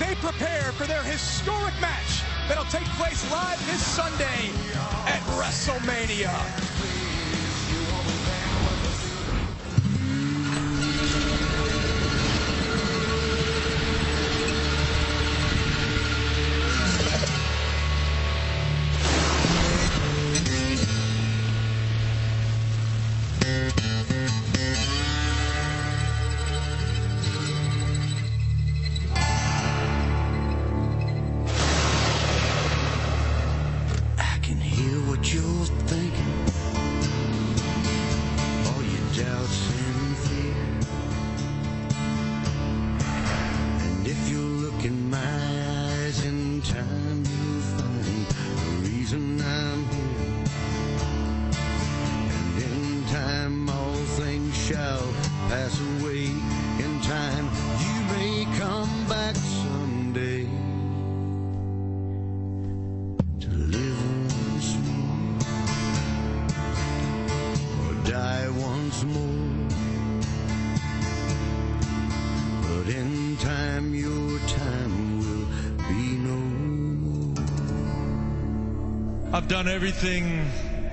as they prepare for their historic match that'll take place live this Sunday at WrestleMania. I've done everything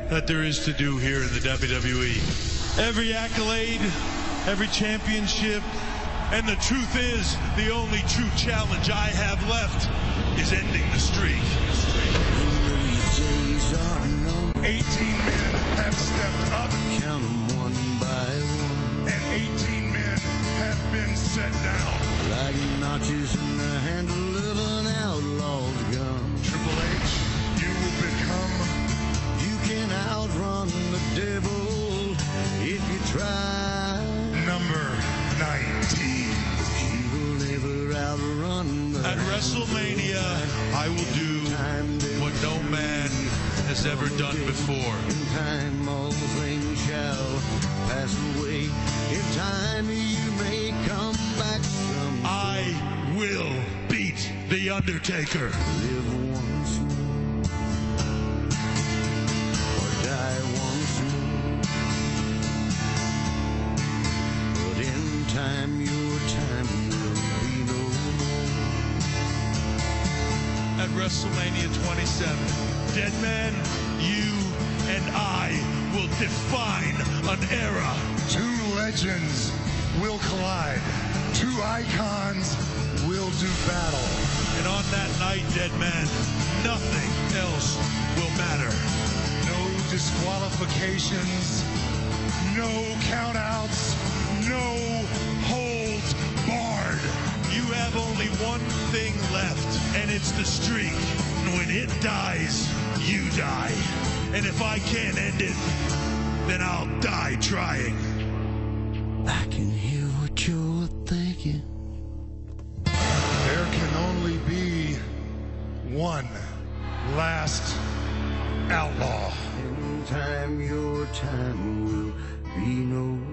that there is to do here in the WWE. Every accolade, every championship, and the truth is, the only true challenge I have left is ending the streak. 18 men have stepped up. Count them one by one. And 18 men have been set down. Like notches in the handle of an outlaw's gun. Triple H, you will become. You can outrun the devil if you try. Number 19. You will never outrun the devil. At WrestleMania, I will do what no man has ever done before. In time, all things shall pass away. In time, you may come back someday. I will beat The Undertaker. Live once more. At WrestleMania 27, Dead Man, you and I will define an era. Two legends will collide. Two icons will do battle. And on that night, Dead Man, nothing else will matter. No disqualifications, no countouts, no holds barred. You have only one thing left, and it's the streak. When it dies, you die. And if I can't end it, then I'll die trying. I can hear what you're thinking. There can only be one last outlaw. In time, your time will be no